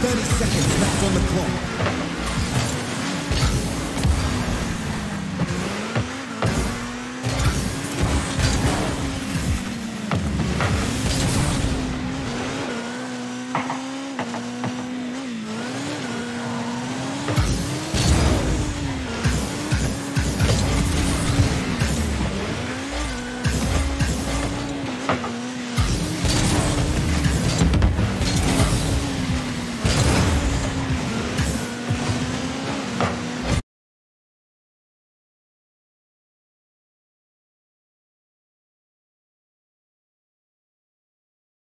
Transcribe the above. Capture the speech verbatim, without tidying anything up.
thirty seconds left on the clock.